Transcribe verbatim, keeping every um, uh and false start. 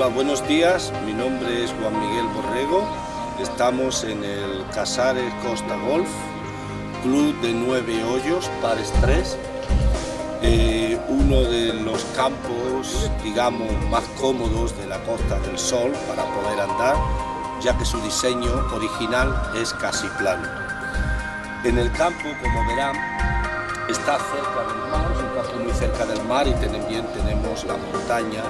Hola, buenos días. Mi nombre es Juan Miguel Borrego. Estamos en el Casares Costa Golf Club de Nueve Hoyos, Pares tres. Eh, uno de los campos, digamos, más cómodos de la Costa del Sol para poder andar, ya que su diseño original es casi plano. En el campo, como verán, está cerca del mar, es un campo muy cerca del mar y también tenemos la montaña.